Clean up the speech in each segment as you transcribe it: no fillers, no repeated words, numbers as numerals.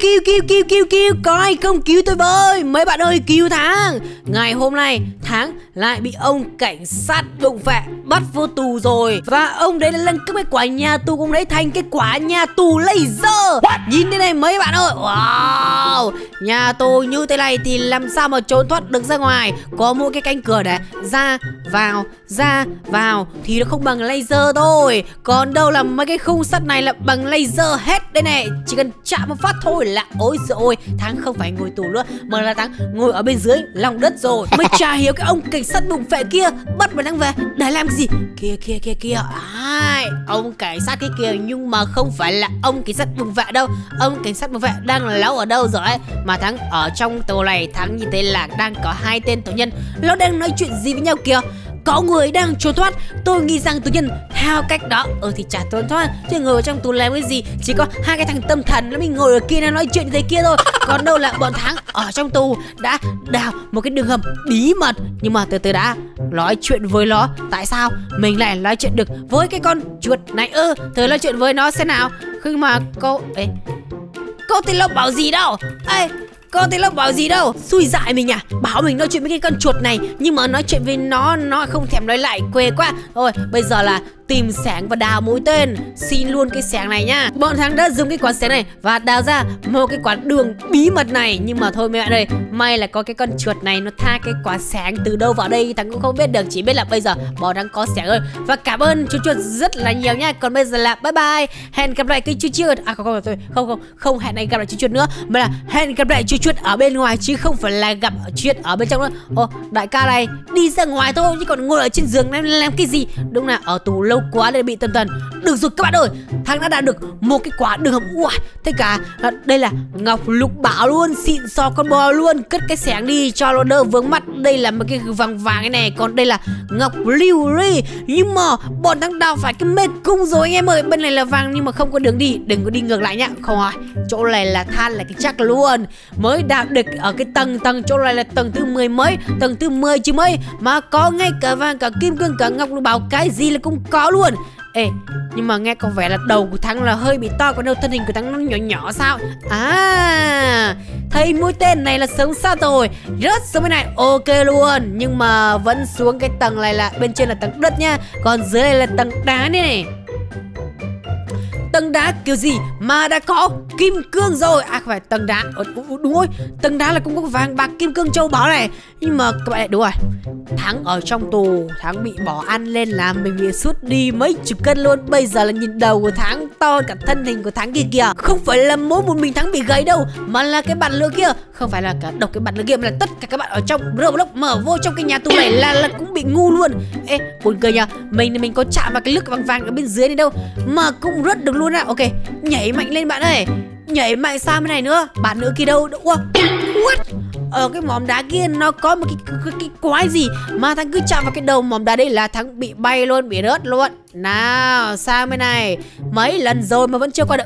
Cứu coi không cứu tôi với. Mấy bạn ơi cứu Thắng. Ngày hôm nay Thắng lại bị ông cảnh sát đụng phạ bắt vô tù rồi. Và ông đấy đã nâng cấp cái quả nhà tù cũng đấy thành cái quả nhà tù laser. Nhìn thế này mấy bạn ơi. Wow, nhà tù như thế này thì làm sao mà trốn thoát được ra ngoài. Có mỗi cái cánh cửa để ra vào thì nó không bằng laser thôi. Còn đâu là mấy cái khung sắt này là bằng laser hết đây này. Chỉ cần chạm một phát thôi là ôi giời ơi, Thắng không phải ngồi tù nữa mà là Thắng ngồi ở bên dưới lòng đất rồi. Mới chả hiểu cái ông cảnh sát đụng phệ kia bắt mà Thắng về để làm cái gì. Kia ai ông cảnh sát cái kia, nhưng mà không phải là ông cảnh sát đụng phệ đâu. Ông cảnh sát đụng phệ đang láo ở đâu rồi ấy? Mà Thắng ở trong tù này, Thắng nhìn thấy là đang có hai tên tù nhân, nó đang nói chuyện gì với nhau kìa. Có người đang trốn thoát. Tôi nghĩ rằng tù nhân theo cách đó thì chả trốn thoát, chứ ngồi ở trong tù làm cái gì. Chỉ có hai cái thằng tâm thần nó mình ngồi ở kia nó nói chuyện như thế kia thôi. Còn đâu là bọn Thắng ở trong tù đã đào một cái đường hầm bí mật. Nhưng mà từ từ đã, nói chuyện với nó, tại sao mình lại nói chuyện được với cái con chuột này ư? Thử nói chuyện với nó xem nào. Khi mà cô thì nó bảo gì đâu. Con thấy nó bảo gì đâu. Xui dại mình à. Bảo mình nói chuyện với cái con chuột này, nhưng mà nói chuyện với nó không thèm nói lại. Quê quá. Thôi bây giờ là tìm sáng và đào mũi tên. Xin luôn cái sáng này nhá. Bọn Thắng đã dùng cái quán sáng này và đào ra một cái quán đường bí mật này. Nhưng mà thôi mẹ ơi, may là có cái con chuột này, nó tha cái quán sáng từ đâu vào đây Thắng cũng không biết được. Chỉ biết là bây giờ bọn Thắng có sáng ơi. Và cảm ơn chú chuột rất là nhiều nha. Còn bây giờ là bye bye. Hẹn gặp lại cái chú chuột. Không hẹn anh gặp lại chú chuột nữa, mà là hẹn gặp lại chú chuột ở bên ngoài, chứ không phải là gặp chuyện ở bên trong nữa. Đại ca này đi ra ngoài thôi, chứ còn ngồi ở trên giường làm cái gì. Đúng là ở tù lâu quá để bị tâm thần. Được rồi các bạn ơi, Thắng đã đạt được một cái quả đường hầm. Thế cả đây là ngọc lục bảo luôn, xịn xò con bò luôn. Cất cái sáng đi cho nó đỡ vướng mắt. Đây là một cái vàng vàng cái này. Còn đây là ngọc lưu ly. Nhưng mà bọn Thắng đào phải cái mê cung rồi anh em ơi. Bên này là vàng nhưng mà không có đường đi, đừng có đi ngược lại nhá. Không hỏi, chỗ này là than là cái chắc luôn. Mới đạt được ở cái tầng chỗ này là tầng thứ 10 mấy, tầng thứ 10 chứ mấy, mà có ngay cả vàng cả kim cương cả ngọc lục bảo, cái gì là cũng có luôn. Nhưng mà nghe có vẻ là đầu của Thắng là hơi bị to, còn đâu thân hình của Thắng nó nhỏ nhỏ sao? Thấy mũi tên này là sống xa rồi, rớt xuống bên này ok luôn. Nhưng mà vẫn xuống cái tầng này, là bên trên là tầng đất nha, còn dưới này là tầng đá này. Tầng đá kiểu gì mà đã có kim cương rồi. Không phải tầng đá, đúng rồi, tầng đá là cũng có vàng bạc kim cương châu báu này. Nhưng mà các bạn lại đúng rồi, Thắng ở trong tù, Thắng bị bỏ ăn lên là mình bị sút đi mấy chục cân luôn. Bây giờ là nhìn đầu của Thắng to cả thân hình của Thắng kia kìa. Không phải là mỗi một mình Thắng bị gầy đâu, mà là cái bạn lừa kia. Không phải là cả độc cái bạn lừa kia, mà là tất cả các bạn ở trong Roblox mở vô trong cái nhà tù này là cũng bị ngu luôn. Buồn cười nhờ, mình có chạm vào cái lức vàng ở bên dưới này đâu mà cũng rớt được luôn. Ok, nhảy mạnh lên bạn ơi, nhảy mạnh sang bên này nữa. Bạn nữ kia đâu? What? Ở cái mỏm đá kia nó có một cái quái gì mà Thắng cứ chạm vào cái đầu mỏm đá đây là Thắng bị bay luôn, bị rớt luôn. Nào sang bên này, mấy lần rồi mà vẫn chưa qua được,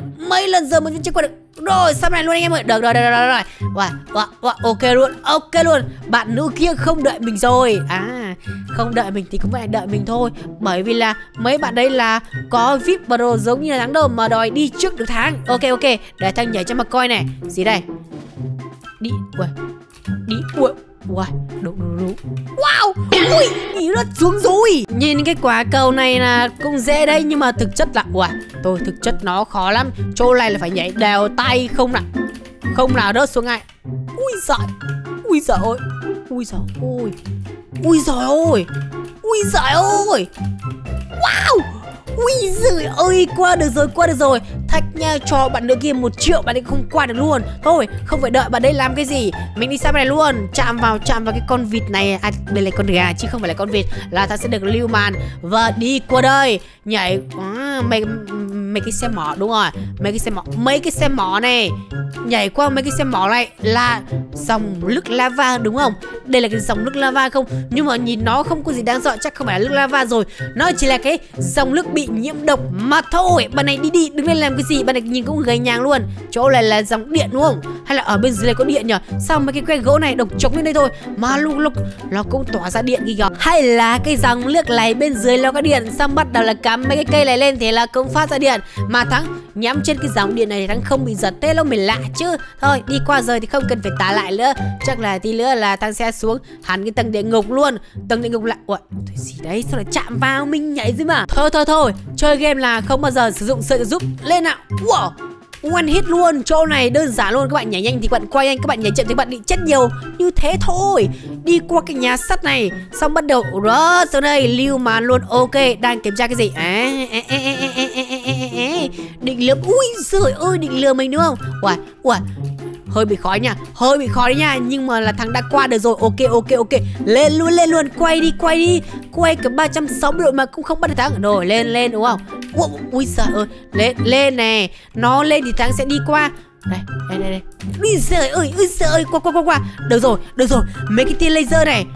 rồi sang bên này luôn anh em ơi. Được rồi, rồi. Ok luôn, bạn nữ kia không đợi mình rồi. Không đợi mình thì cũng phải đợi mình thôi, bởi vì là mấy bạn đây là có VIP Pro giống như là Thắng đâu mà đòi đi trước được Thắng. Ok, để Thắng nhảy cho mà coi này. Gì đây? Đúng. Wow, ui, nó xuống rồi. Nhìn cái quả cầu này là cũng dễ đấy, nhưng mà thực chất là thực chất nó khó lắm. Chỗ này là phải nhảy đều tay không nào rớt xuống ngay. Ui giời ơi. Wow. Ui giời ơi, qua được rồi. Thách nha, cho bạn nữ kia 1 triệu, bạn ấy không qua được luôn. Thôi, không phải đợi bạn đây làm cái gì, mình đi sang bên này luôn. Chạm vào cái con vịt này. Đây là con gà chứ không phải là con vịt, là ta sẽ được lưu màn và đi qua đây. Nhảy mấy cái xe mỏ, đúng rồi, mấy cái xe mỏ này, nhảy qua mấy cái xe mỏ này là dòng nước lava đúng không? Đây là cái dòng nước lava không, nhưng mà nhìn nó không có gì đáng sợ, chắc không phải là nước lava rồi, nó chỉ là cái dòng nước bị nhiễm độc mà thôi. Bạn này đi đứng lên làm cái gì? Bạn này nhìn cũng gầy nhàng luôn. Chỗ này là dòng điện đúng không? Hay là ở bên dưới này có điện nhỉ? Sao mấy cái que gỗ này độc trống lên đây thôi mà lúc nó cũng tỏa ra điện kìa. Hay là cái dòng nước này bên dưới nó có điện, xong bắt đầu là cắm mấy cái cây này lên thì là cũng phát ra điện. bạn. Mà Thắng nhắm trên cái dòng điện này thì Thắng không bị giật, thế lâu mình lạ chứ. Thôi đi qua rồi thì không cần phải tả lại nữa. Chắc là tí nữa là Thắng sẽ xuống hẳn cái tầng địa ngục luôn. Tầng địa ngục lại. Ủa cái gì đấy, sao lại chạm vào mình nhảy dưới mà. Thôi chơi game là không bao giờ sử dụng sự giúp lên nào. Wow, one hit luôn, chỗ này đơn giản luôn. Các bạn nhảy nhanh thì bạn quay nhanh, các bạn nhảy chậm thì bạn bị chết nhiều. Như thế thôi. Đi qua cái nhà sắt này, xong bắt đầu rớt xuống đây, lưu màn luôn. Ok, đang kiểm tra cái gì? Định lừa, ui giời ơi, định lừa mình đúng không? Uầy, hơi bị khói nha, nhưng mà là Thắng đã qua được rồi. Ok, lên luôn, quay đi, quay cả 360 độ mà cũng không bắt được Thắng. Rồi lên đúng không? Ui giời ơi, lên nè, nó lên thì Thắng sẽ đi qua. Đây. Ui giời ơi, qua. Được rồi, mấy cái tia laser này.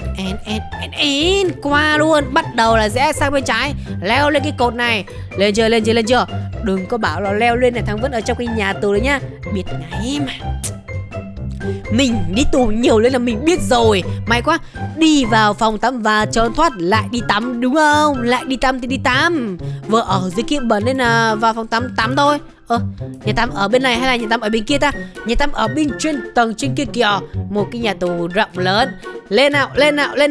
Qua luôn, bắt đầu là rẽ sang bên trái, leo lên cái cột này. Lên chưa? Đừng có bảo là leo lên này, Thắng vẫn ở trong cái nhà tù đấy nhá. Biết ngay mà. Mình đi tù nhiều lên là mình biết rồi. May quá. Đi vào phòng tắm và trốn thoát, lại đi tắm đúng không? Lại đi tắm thì đi tắm. Vừa ở dưới kia bẩn nên là vào phòng tắm thôi. Nhà tắm ở bên này hay là nhà tắm ở bên kia ta? Nhà tắm ở bên trên tầng trên kia kìa. Một cái nhà tù rộng lớn. Lên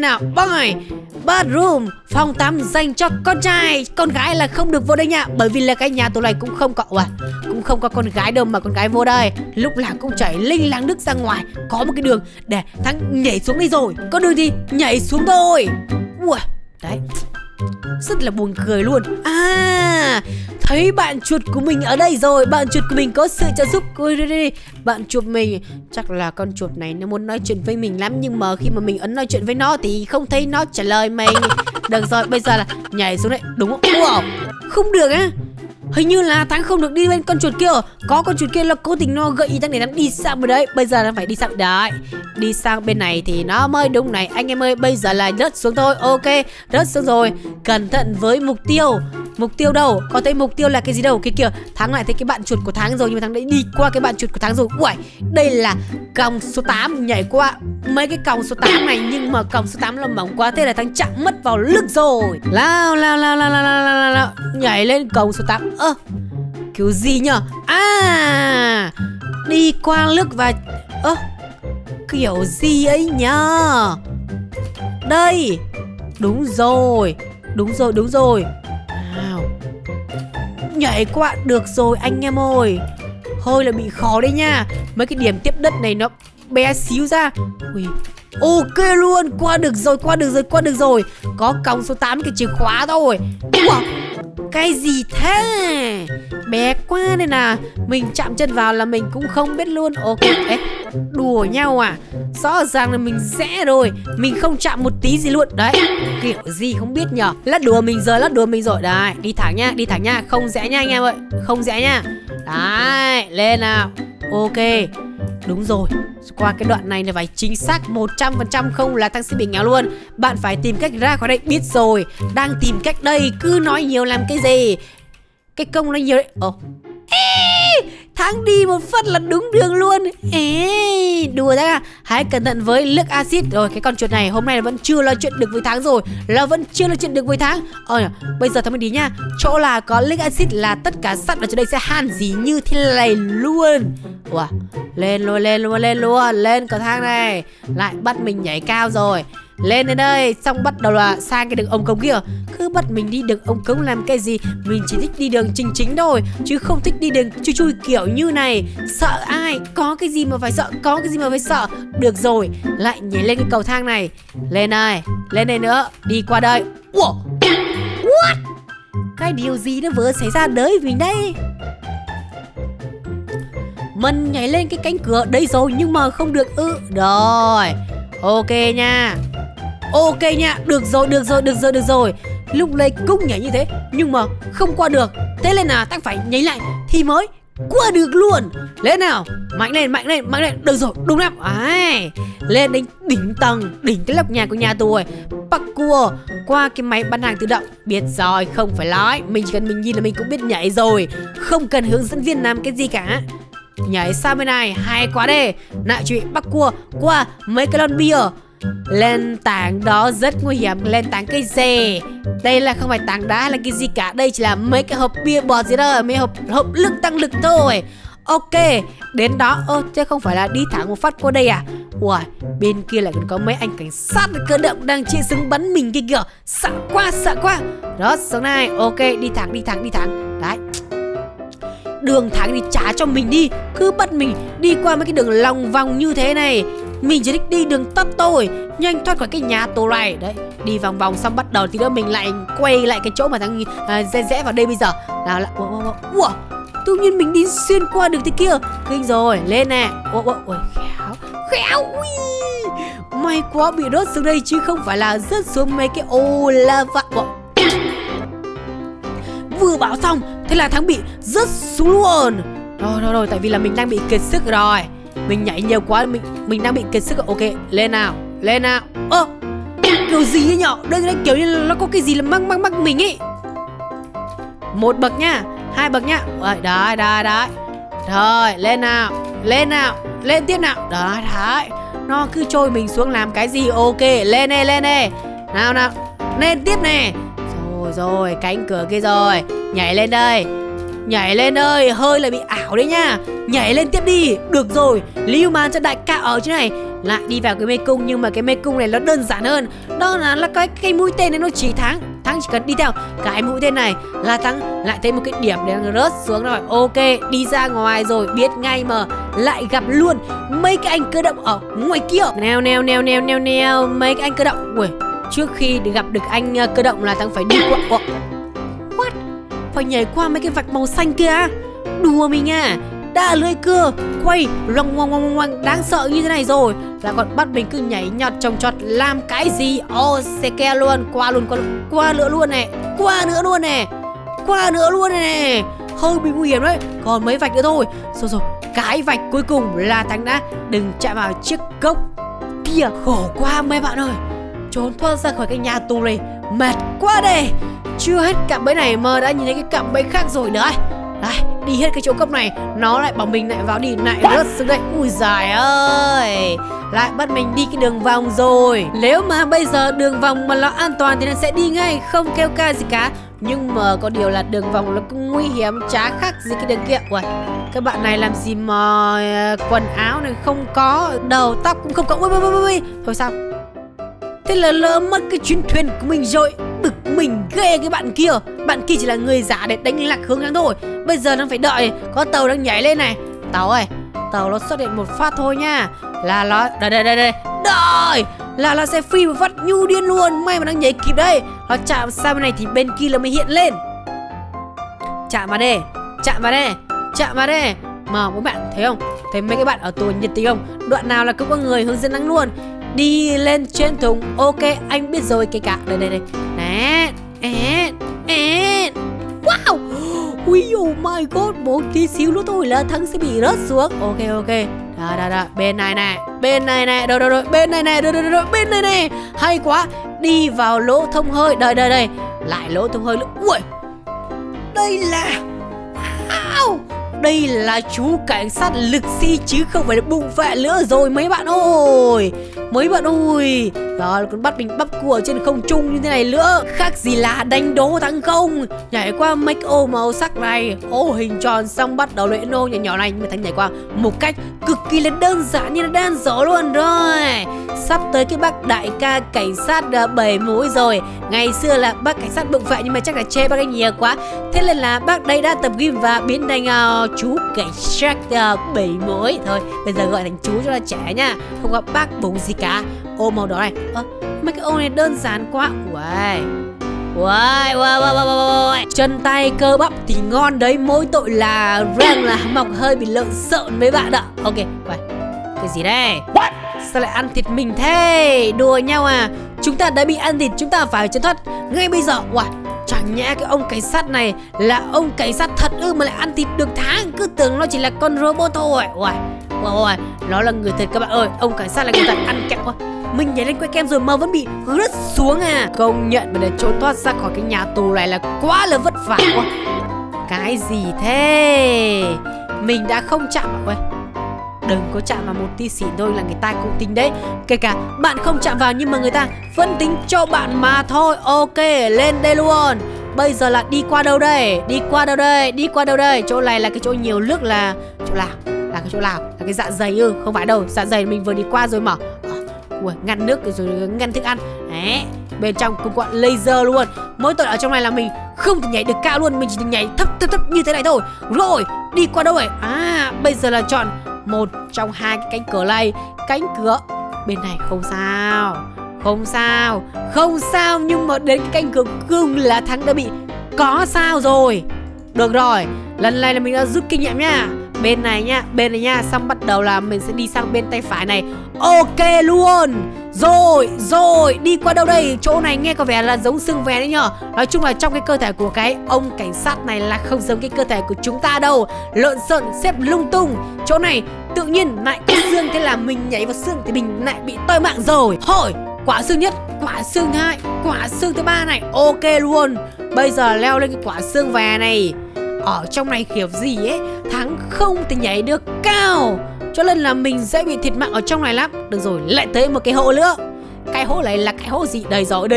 nào. Boy, bathroom, phòng tắm dành cho con trai. Con gái là không được vô đây nha, bởi vì là cái nhà tù này cũng không có con gái đâu mà con gái vô đây. Lúc nào cũng chảy linh lang nước ra ngoài. Có một cái đường để Thắng nhảy xuống đi rồi. Có đường gì? Nhảy xuống thôi. Ui, đấy. Rất là buồn cười luôn. Thấy bạn chuột của mình ở đây rồi. Bạn chuột của mình có sự trợ giúp. Bạn chuột mình, chắc là con chuột này nó muốn nói chuyện với mình lắm, nhưng mà khi mà mình ấn nói chuyện với nó thì không thấy nó trả lời mình. Được rồi, bây giờ là nhảy xuống đây. Đúng không? Wow, không được á. Hình như là Thắng không được đi bên con chuột kia. Có con chuột kia là cố tình nó gợi ý Thắng để Thắng đi sang bên đấy. Bây giờ nó phải đi sang đấy. Đi sang bên này thì nó mới đúng này. Anh em ơi, bây giờ là rớt xuống thôi. Ok, rớt xuống rồi. Cẩn thận với mục tiêu. Mục tiêu đâu? Có thấy mục tiêu là cái gì đâu? Cái kìa, Thắng lại thấy cái bạn chuột của Thắng rồi. Nhưng mà Thắng đã đi qua cái bạn chuột của Thắng rồi. Uầy, đây là còng số 8. Nhảy qua mấy cái còng số 8 này. Nhưng mà còng số 8 là mỏng quá, thế là Thắng chạm mất vào lực rồi. Lao. Nhảy lên còng số 8. Kiểu gì nhở? Đi qua nước và kiểu gì ấy nhở? Đây. Đúng rồi. Nhảy qua được rồi anh em ơi. Hơi là bị khó đấy nha. Mấy cái điểm tiếp đất này nó bé xíu ra. Ui, ok luôn, qua được rồi. Có còng số 8 cái chìa khóa thôi. Cái gì thế? Bé quá đây nè. Mình chạm chân vào là mình cũng không biết luôn. Ok, đùa nhau à? Rõ ràng là mình rẽ rồi. Mình không chạm một tí gì luôn. Đấy, kiểu gì không biết nhở. Lát đùa mình rồi. Đấy, đi thẳng nha. Không rẽ nha anh em ơi. Đấy, lên nào. Ok, đúng rồi. Qua cái đoạn này là phải chính xác 100%, không là Thắng sẽ bị ngáo luôn. Bạn phải tìm cách ra khỏi đây. Biết rồi, đang tìm cách đây. Cứ nói nhiều làm cái gì? Cái công nó nhiều đấy. Thắng đi một phát là đúng đường luôn. Đùa ra. Hãy cẩn thận với nước axit. Rồi cái con chuột này hôm nay vẫn chưa lo chuyện được với Thắng rồi. Bây giờ Thắng mới đi nha. Chỗ là có nước axit là tất cả sắt ở chỗ đây sẽ hàn gì như thế này luôn. Wow. Lên luôn. Lên cầu thang này. Lại bắt mình nhảy cao rồi. Lên đến đây, xong bắt đầu là sang cái đường ống cống kia. Cứ bắt mình đi đường ống cống làm cái gì? Mình chỉ thích đi đường chính thôi, chứ không thích đi đường chui kiểu như này. Sợ ai? Có cái gì mà phải sợ. Được rồi, lại nhảy lên cái cầu thang này. Lên này nữa. Đi qua đây. Wow. What? Cái điều gì nó vừa xảy ra đấy mình đây? Mình nhảy lên cái cánh cửa đây rồi, nhưng mà không được. Rồi. Ok nha. Được rồi. Lúc này cũng nhảy như thế nhưng mà không qua được. Thế nên là Thắng phải nhảy lại thì mới qua được luôn. Lên nào. Mạnh lên. Được rồi, đúng lắm. Lên đến đỉnh tầng, đỉnh cái lọc nhà của nhà tù rồi. Bắc cua qua cái máy bán hàng tự động. Biết rồi, không phải nói. Mình chỉ cần mình nhìn là mình cũng biết nhảy rồi. Không cần hướng dẫn viên làm cái gì cả. Nhảy sang bên này hay quá đây. Nạ chị bắc cua qua mấy cái lon bia. Lên tảng đó rất nguy hiểm. Lên tảng cái gì? Đây là không phải tảng đá hay là cái gì cả. Đây chỉ là mấy cái hộp bia bọt gì đó. Mấy hộp lực tăng lực thôi. Ok, đến đó. Ơ, chứ không phải là đi thẳng một phát qua đây à? Wow, bên kia lại còn có mấy anh cảnh sát cơ động đang chĩa súng bắn mình kia kìa. Sợ quá, sợ quá. Đó, xuống này. Ok, đi thẳng, đi thẳng, đi thẳng. Đấy, đường thẳng thì trả cho mình đi. Cứ bắt mình đi qua mấy cái đường lòng vòng như thế này. Mình chỉ thích đi đường tắt thôi. Nhanh thoát khỏi cái nhà tù này. Đấy, đi vòng vòng xong bắt đầu thì đó mình lại quay lại cái chỗ mà thằng rẽ vào đây bây giờ. Nào là... Wow, tự nhiên mình đi xuyên qua được thế kia. Kinh rồi, lên nè. Ôi, khéo, khéo. May quá bị rớt xuống đây chứ không phải là rớt xuống mấy cái ô lava. Vừa bảo xong, thế là Thắng bị rớt xuống luôn. Rồi, tại vì là mình đang bị kiệt sức rồi. Mình nhảy nhiều quá, mình đang bị kiệt sức rồi. Ok, lên nào, lên nào. Ơ, kiểu gì ấy nhở? Đây là kiểu như là nó có cái gì là mắc mình ấy. Một bậc nha, hai bậc nhá. Đấy. Rồi, lên nào, lên tiếp nào. Đấy. Nó cứ trôi mình xuống làm cái gì? Ok, lên nè. Nào, lên tiếp nè. Rồi, cánh cửa kia rồi. Nhảy lên đây. Hơi là bị ảo đấy nha. Nhảy lên tiếp đi. Được rồi, lưu màn cho đại ca ở chỗ này. Lại đi vào cái mê cung, nhưng mà cái mê cung này nó đơn giản hơn. Đó là cái mũi tên này nó chỉ Thắng chỉ cần đi theo cái mũi tên này là Thắng lại thấy một cái điểm để rớt xuống rồi. Ok, đi ra ngoài rồi biết ngay mà lại gặp luôn mấy cái anh cơ động ở ngoài kia. Nèo mấy cái anh cơ động. Ui, trước khi gặp được anh cơ động là Thắng phải đi qua. What? Phải nhảy qua mấy cái vạch màu xanh kia á? Đùa mình à? Đã lưỡi cưa quay loang đáng sợ như thế này rồi là còn bắt mình cứ nhảy nhọt trồng trọt làm cái gì? Ô, xe ke luôn, qua nữa luôn này. Hơi bị nguy hiểm đấy, còn mấy vạch nữa thôi. Rồi, cái vạch cuối cùng là Thắng đã đừng chạm vào chiếc cốc kia. Khổ quá mấy bạn ơi, trốn thoát ra khỏi cái nhà tù này mệt quá đây. Chưa hết cạm bẫy này mà đã nhìn thấy cái cạm bẫy khác rồi đấy. Đấy, đi hết cái chỗ cốc này, nó lại bảo mình lại vào đi, lại rớt xuống đây. Ui giời ơi, lại bắt mình đi cái đường vòng rồi. Nếu mà bây giờ đường vòng mà nó an toàn thì nó sẽ đi ngay, không kêu ca gì cả. Nhưng mà có điều là đường vòng nó cũng nguy hiểm, chả khác gì cái đường kia. Ui, các bạn này làm gì mà quần áo này không có, đầu tóc cũng không có. Ui, thôi sao? Thế là lỡ mất cái chuyến thuyền của mình rồi. Bực mình ghê cái bạn kia chỉ là người giả để đánh lạc hướng đáng thôi. Bây giờ nó phải đợi có tàu đang nhảy lên này. Tàu ơi, tàu nó xuất hiện một phát thôi nha là nó đây là nó sẽ phi một phát nhu điên luôn. May mà đang nhảy kịp đây. Nó chạm sang bên này thì bên kia là mới hiện lên. Chạm vào đây. Mà các bạn thấy không, thấy mấy cái bạn ở tù nhiệt tình không? Đoạn nào là cũng có người hướng dẫn nắng luôn. Đi lên trên thùng. Ok, anh biết rồi. Cái cả đây. Wow, oh my god, một tí xíu nữa thôi là Thắng sẽ bị rớt xuống. Ok, đó. Bên này nè, đâu, bên này nè, bên này nè. Hay quá, đi vào lỗ thông hơi. Đây, lại lỗ thông hơi nữa. Ui, đây là chú cảnh sát lực sĩ chứ không phải là bụng vệ nữa rồi mấy bạn ơi. Đó, còn bắt mình bắp cua ở trên không trung như thế này nữa, khác gì là đánh đố Thắng không? Nhảy qua mấy cái ô màu sắc này, ô hình tròn, xong bắt đầu luyện nô nhỏ này. Nhưng mà Thắng nhảy qua một cách cực kỳ là đơn giản như là đan gió luôn rồi. Sắp tới cái bác đại ca cảnh sát 7 mũi rồi. Ngày xưa là bác cảnh sát bụng vệ nhưng mà chắc là chê bác ấy nhiều quá, thế nên là bác đây đã tập gym và biến thành chú cảnh sát 7 mũi thôi. Bây giờ gọi thành chú cho là trẻ nha, không có bác bụng gì cả. Ô màu đỏ này. Mấy cái ô này đơn giản quá. Uầy. Chân tay cơ bắp thì ngon đấy, mỗi tội là răng là mọc hơi bị lợn sợn mấy bạn ạ. Ok, uầy, cái gì đây? Sao lại ăn thịt mình thế? Đùa nhau à? Chúng ta đã bị ăn thịt, chúng ta phải trốn thoát ngay bây giờ. Uầy, chẳng nhẽ cái ông cảnh sát này là ông cảnh sát thật ư mà lại ăn thịt được Thắng? Cứ tưởng nó chỉ là con robot thôi. Uầy, nó là người thật các bạn ơi. Ông cảnh sát là người thật, ăn kẹo quá. Mình nhảy lên que kem rồi mà vẫn bị rớt xuống à? Công nhận mà để trốn thoát ra khỏi cái nhà tù này là quá là vất vả quá. Cái gì thế? Mình đã không chạm vào. đừng có chạm vào một tí xỉn thôi là người ta cũng tính đấy. Kể cả bạn không chạm vào nhưng mà người ta vẫn tính cho bạn mà thôi. Ok, lên đây luôn. Bây giờ là đi qua đâu đây? Chỗ này là cái chỗ nhiều nước là chỗ nào? Là cái chỗ nào? Là cái dạ dày ư? Không phải đâu, dạ dày mình vừa đi qua rồi mà. Ui, ngăn nước rồi ngăn thức ăn. Đấy, bên trong cũng gọi laser luôn. Mỗi tội ở trong này là mình không thể nhảy được cao luôn, mình chỉ được nhảy thấp như thế này thôi. Rồi, đi qua đâu vậy? À, bây giờ là chọn một trong hai cái cánh cửa này. Cánh cửa bên này không sao. Không sao, nhưng mà đến cái cánh cửa cương là Thắng đã bị có sao rồi. Được rồi, lần này là mình đã rút kinh nghiệm nha. Bên này nha, xong bắt đầu là mình sẽ đi sang bên tay phải này. Ok luôn. Rồi, đi qua đâu đây? Chỗ này nghe có vẻ là giống xương vé đấy nhở. Nói chung là trong cái cơ thể của cái ông cảnh sát này là không giống cái cơ thể của chúng ta đâu. Lộn xộn xếp lung tung. Chỗ này tự nhiên lại có xương, thế là mình nhảy vào xương thì mình lại bị toi mạng rồi. Thôi, quả xương nhất, quả xương hai, quả xương thứ ba này. Ok luôn. Bây giờ leo lên cái quả xương vé này. Ở trong này kiểu gì ấy, Thắng không thể nhảy được cao, cho nên là mình dễ bị thiệt mạng ở trong này lắm. Được rồi, lại tới một cái hố nữa. Cái hố này là cái hố gì? Đây rồi.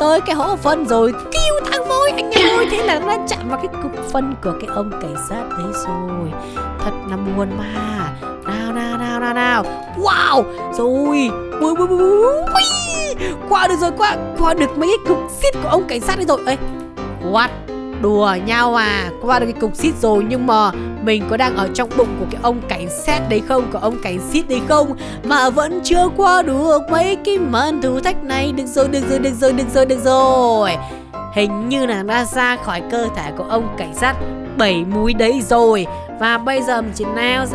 Tới cái hố phân rồi. Cứu Thắng với anh em ơi. Thế là nó chạm vào cái cục phân của cái ông cảnh sát đấy rồi. Thật là buồn mà. Nào. Wow. Rồi. Qua được rồi, qua được mấy cái cục xít của ông cảnh sát đấy rồi. Ê, what? Đùa nhau à? Qua được cái cục xít rồi nhưng mà mình có đang ở trong bụng của cái ông cảnh sát đấy không? Của ông cảnh xít đấy không? Mà vẫn chưa qua được mấy cái màn thử thách này. Được rồi. Hình như là đã ra khỏi cơ thể của ông cảnh sát 7 múi đấy rồi. Và bây giờ mình chỉ neo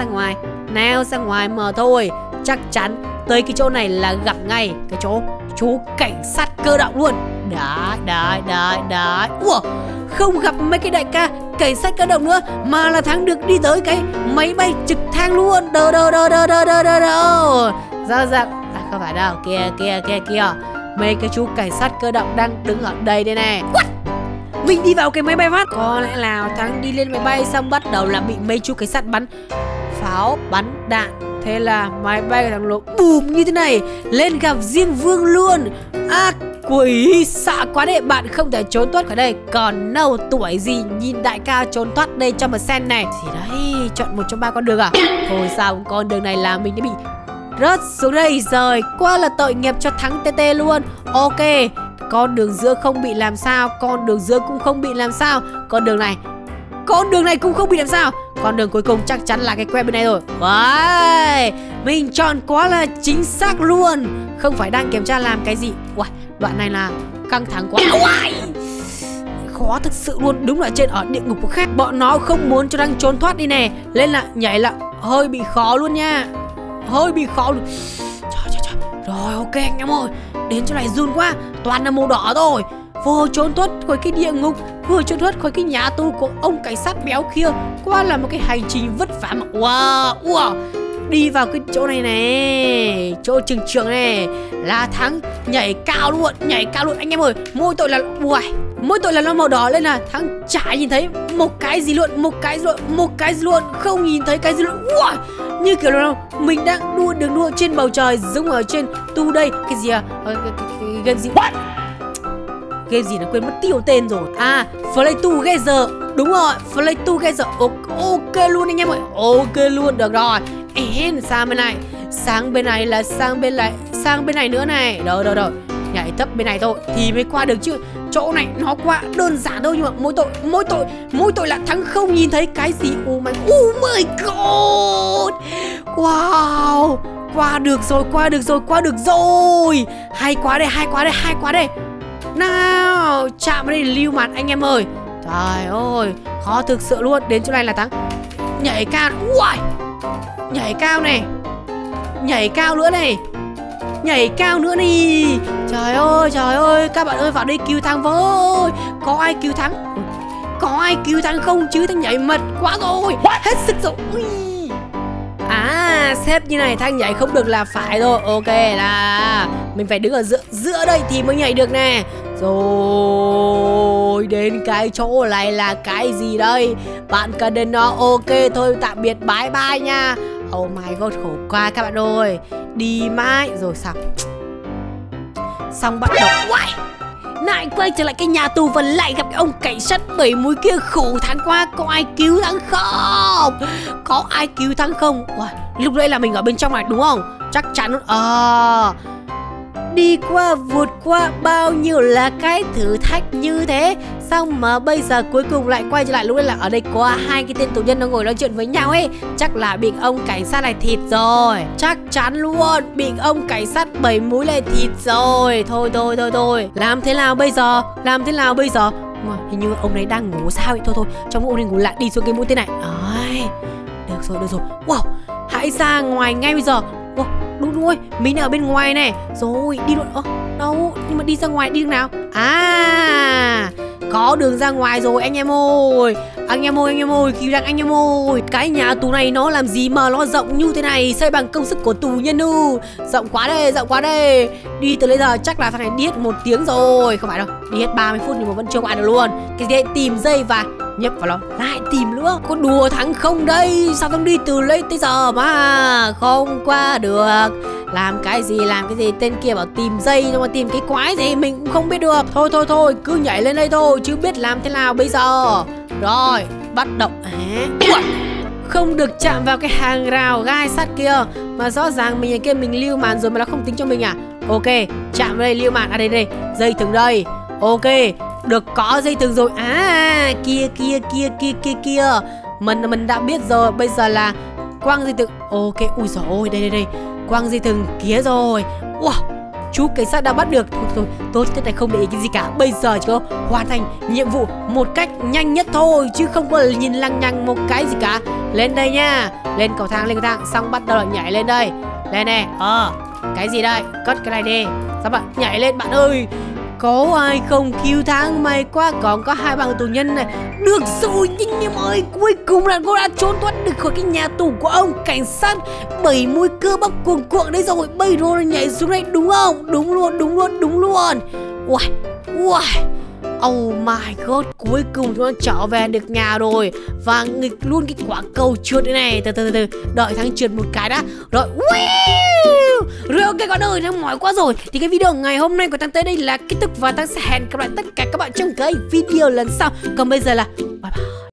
ra ngoài mà thôi. Chắc chắn tới cái chỗ này là gặp ngay cái chỗ chú cảnh sát cơ động luôn. Đấy. Ủa, không gặp mấy cái đại ca cảnh sát cơ động nữa mà là Thắng được đi tới cái máy bay trực thăng luôn. Đờ. Ra. À, không phải đâu. Kia. Mấy cái chú cảnh sát cơ động đang đứng ở đây này. What? Mình đi vào cái máy bay phát. Có lẽ là Thắng đi lên máy bay xong bắt đầu là bị mấy chú cảnh sát bắn pháo, bắn đạn. Thế là máy bay của thằng lỗ bùm như thế này lên gặp Diêm Vương luôn. À, quỷ xạ quá đấy, bạn không thể trốn thoát khỏi đây. Còn nâu tuổi gì nhìn đại ca trốn thoát đây cho mà sen này. Thì đấy, chọn một trong ba con đường à? Thôi sao con đường này là mình đã bị rớt xuống đây rồi. Quá là tội nghiệp cho Thắng Tê Tê luôn. Ok, con đường giữa không bị làm sao. Con đường này cũng không bị làm sao. Con đường cuối cùng chắc chắn là cái que bên này rồi. Vậy mình chọn quá là chính xác luôn. Không phải đang kiểm tra làm cái gì. Uầy, đoạn này là căng thẳng quá. Uầy, khó thực sự luôn. Đúng là trên ở địa ngục của khác. Bọn nó không muốn cho đang trốn thoát đi nè. Lên là nhảy là hơi bị khó luôn nha. Trời. Rồi ok anh em ơi. Đến chỗ này run quá. Toàn là màu đỏ rồi. Vừa trốn thoát khỏi cái địa ngục, vừa trốn thoát khỏi cái nhà tù của ông cảnh sát béo kia. Quá là một cái hành trình vất vả mà. Wow. Đi vào cái chỗ này này, chỗ trường này là Thắng nhảy cao luôn anh em ơi. Mỗi tội là nó màu đỏ lên là Thắng chả nhìn thấy một cái gì luôn, không nhìn thấy cái gì luôn. Wow. Như kiểu là mình đang đua trên bầu trời, giống ở trên tu đây cái gì à? Game gì? What? Game gì nó quên mất tiêu tên rồi. À, Play Together. Đúng rồi, Play Together. Ok luôn anh em ơi. Ok luôn, được rồi. Sang bên này. Sang bên này nữa này. Rồi. Nhảy thấp bên này thôi thì mới qua được chứ. Chỗ này nó qua đơn giản thôi nhưng mà mỗi tội là Thắng không nhìn thấy cái gì. Oh my god. Wow. Qua được rồi. Hay quá đây. Nào, chạm vào đây lưu mặt anh em ơi. Trời ơi, khó thực sự luôn. Đến chỗ này là Thắng nhảy cao nữa này. Trời ơi, các bạn ơi, vào đây cứu Thắng với. Có ai cứu Thắng không chứ? Thắng nhảy mệt quá rồi, hết sức rồi. À, xếp như này Thắng nhảy không được là phải rồi. Ok, là mình phải đứng ở giữa đây thì mới nhảy được nè. Rồi, đến cái chỗ này là cái gì đây? Bạn cần đến nó. Ok, thôi tạm biệt, bye bye nha. Oh my god, khổ quá các bạn ơi. Đi mãi rồi xong. Xong bắt đầu quay lại quay trở lại cái nhà tù và lại gặp cái ông cảnh sát 7 múi kia. Khổ Thắng quá. Có ai cứu Thắng không? Có ai cứu Thắng không? Wow. Lúc đấy là mình ở bên trong này đúng không? Chắc chắn luôn. Đi qua vượt qua bao nhiêu là cái thử thách như thế, xong mà bây giờ cuối cùng lại quay trở lại. Lúc đấy là ở đây có hai cái tên tù nhân nó ngồi nói chuyện với nhau ấy. Chắc là bị ông cảnh sát này thịt rồi. Chắc chắn luôn. Bị ông cảnh sát 7 múi này thịt rồi. Thôi làm thế nào bây giờ? Hình như ông ấy đang ngủ sao ấy. Thôi trong ông này ngủ lại đi xuống cái mũi tên này. Được rồi. Wow, hãy ra ngoài ngay bây giờ. Đúng rồi, mình ở bên ngoài này. Rồi, đi luôn. Đâu, nhưng mà đi ra ngoài đi đường nào? À, có đường ra ngoài rồi anh em ơi. Anh em ơi, cứu đang anh em ơi. Cái nhà tù này nó làm gì mà nó rộng như thế này, xây bằng công sức của tù nhân ư? Rộng quá đây. Đi từ bây giờ chắc là thằng này đi hết 1 tiếng rồi. Không phải đâu, đi hết 30 phút nhưng mà vẫn chưa có ai được luôn. Cái gì đấy, tìm dây và nhấp vào nó, lại tìm nữa. Có đùa Thắng không đây? Sao không đi từ lấy tới giờ mà không qua được? Làm cái gì? Tên kia bảo tìm dây, nó mà tìm cái quái gì mình cũng không biết được. Thôi, cứ nhảy lên đây thôi, chứ biết làm thế nào bây giờ. Rồi, bắt đầu. Không được chạm vào cái hàng rào gai sắt kia. Mà rõ ràng mình ở kia mình lưu màn rồi mà nó không tính cho mình à? Ok, chạm vào đây lưu màn. À đây, dây thừng đây. Ok, được, có dây thừng rồi. À, kia. Mình đã biết rồi. Bây giờ là quăng dây thừng. Ok, ui giời ơi, đây. Quăng dây thừng kia rồi. Wow, chú cảnh sát đã bắt được. Thôi, tốt nhất là không để ý cái gì cả. Bây giờ chỉ có hoàn thành nhiệm vụ một cách nhanh nhất thôi, chứ không có nhìn lăng nhăng một cái gì cả. Lên đây nha. Lên cầu thang. Xong bắt đầu là nhảy lên đây. Lên nè. Cái gì đây? Cất cái này đi. Sao bạn nhảy lên bạn ơi? Có ai không cứu Thắng? May quá còn có 2 bằng tù nhân này. Được rồi, nhưng em ơi, cuối cùng là cô đã trốn thoát được khỏi cái nhà tù của ông cảnh sát 7 mũi cơ bắp cuồng đấy rồi. Bây giờ nhảy xuống đây đúng không? Đúng luôn. Uầy. Oh my god, cuối cùng chúng nó trở về được nhà rồi. Và nghịch luôn cái quả cầu trượt thế này. Từ đợi Thắng trượt một cái đã. Rồi, rồi ok các bạn ơi, Thắng mỏi quá rồi. Thì cái video ngày hôm nay của Thắng tới đây là kết thúc. Và Thắng sẽ hẹn gặp lại tất cả các bạn trong cái video lần sau. Còn bây giờ là bye bye.